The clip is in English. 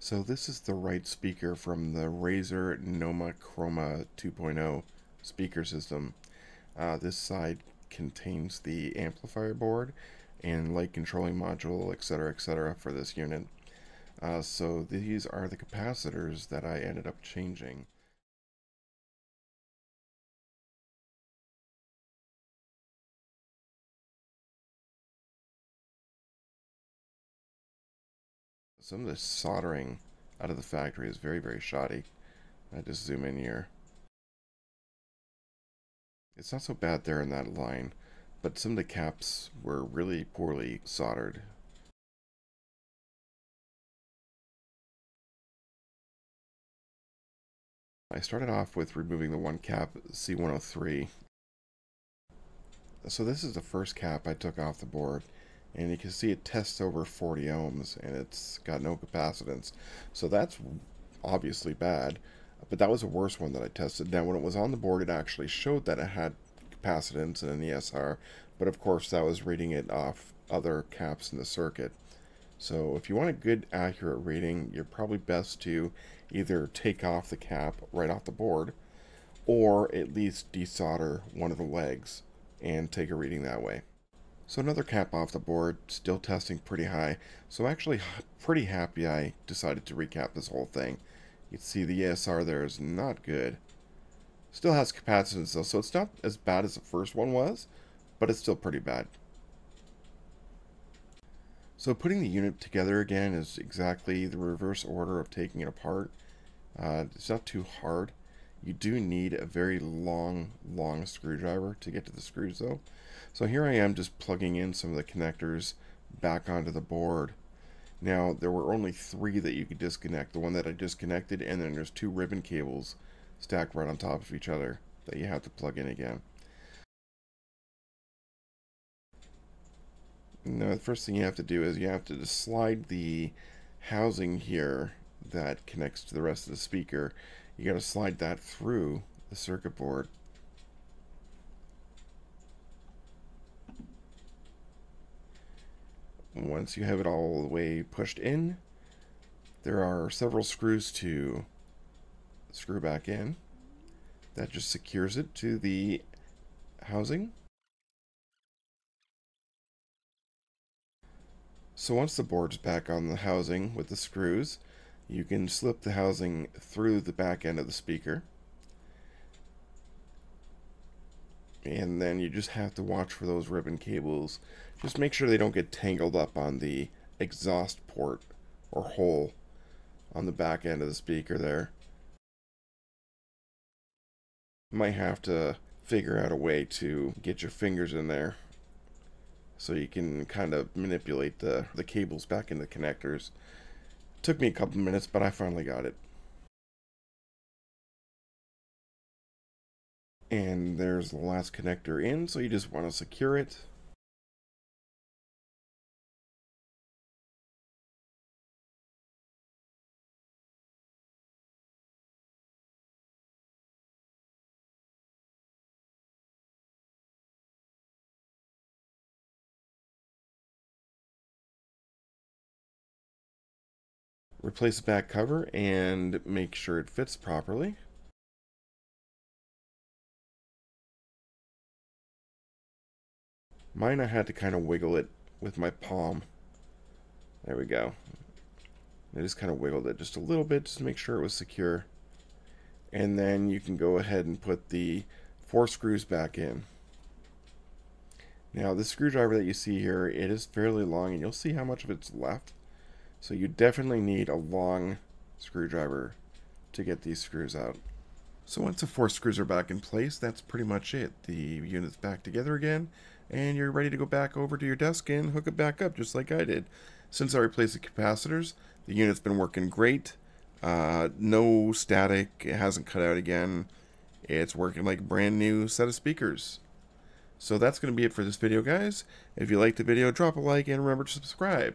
So this is the right speaker from the Razer Nomma Chroma 2.0 speaker system. This side contains the amplifier board and light controlling module, etc., for this unit. So these are the capacitors that I ended up changing. Some of the soldering out of the factory is very, very shoddy. I just zoom in here. It's not so bad there in that line, but some of the caps were really poorly soldered. I started off with removing the one cap, C103. So this is the first cap I took off the board, and you can see it tests over 40 ohms and it's got no capacitance. So that's obviously bad, but that was the worst one that I tested. Now when it was on the board, it actually showed that it had capacitance and an ESR, but of course that was reading it off other caps in the circuit. So if you want a good accurate reading, you're probably best to either take off the cap right off the board, or at least desolder one of the legs and take a reading that way. So another cap off the board, still testing pretty high. So I'm actually pretty happy I decided to recap this whole thing. You can see the ESR there is not good. Still has capacitance though, so it's not as bad as the first one was, but it's still pretty bad. So putting the unit together again is exactly the reverse order of taking it apart. It's not too hard. You do need a very long screwdriver to get to the screws though. So here I am just plugging in some of the connectors back onto the board. Now there were only 3 that you could disconnect. The one that I disconnected, and then there's 2 ribbon cables stacked right on top of each other that you have to plug in again. Now the first thing you have to do is you have to just slide the housing here that connects to the rest of the speaker. You got to slide that through the circuit board. Once you have it all the way pushed in, there are several screws to screw back in. That just secures it to the housing. So once the board's back on the housing with the screws, you can slip the housing through the back end of the speaker. And then you just have to watch for those ribbon cables. Just make sure they don't get tangled up on the exhaust port or hole on the back end of the speaker there. You might have to figure out a way to get your fingers in there so you can kind of manipulate the cables back into the connectors. Took me a couple minutes, but I finally got it. And there's the last connector in, so you just want to secure it. Replace the back cover and make sure it fits properly. Mine, I had to kind of wiggle it with my palm. There we go. I just kind of wiggled it just a little bit just to make sure it was secure. And then you can go ahead and put the 4 screws back in. Now, the screwdriver that you see here, it is fairly long, and you'll see how much of it's left. So you definitely need a long screwdriver to get these screws out. So once the 4 screws are back in place, that's pretty much it. The unit's back together again, and you're ready to go back over to your desk and hook it back up just like I did. Since I replaced the capacitors, the unit's been working great. No static, it hasn't cut out again. It's working like a brand new set of speakers. So that's going to be it for this video, guys. If you liked the video, drop a like and remember to subscribe.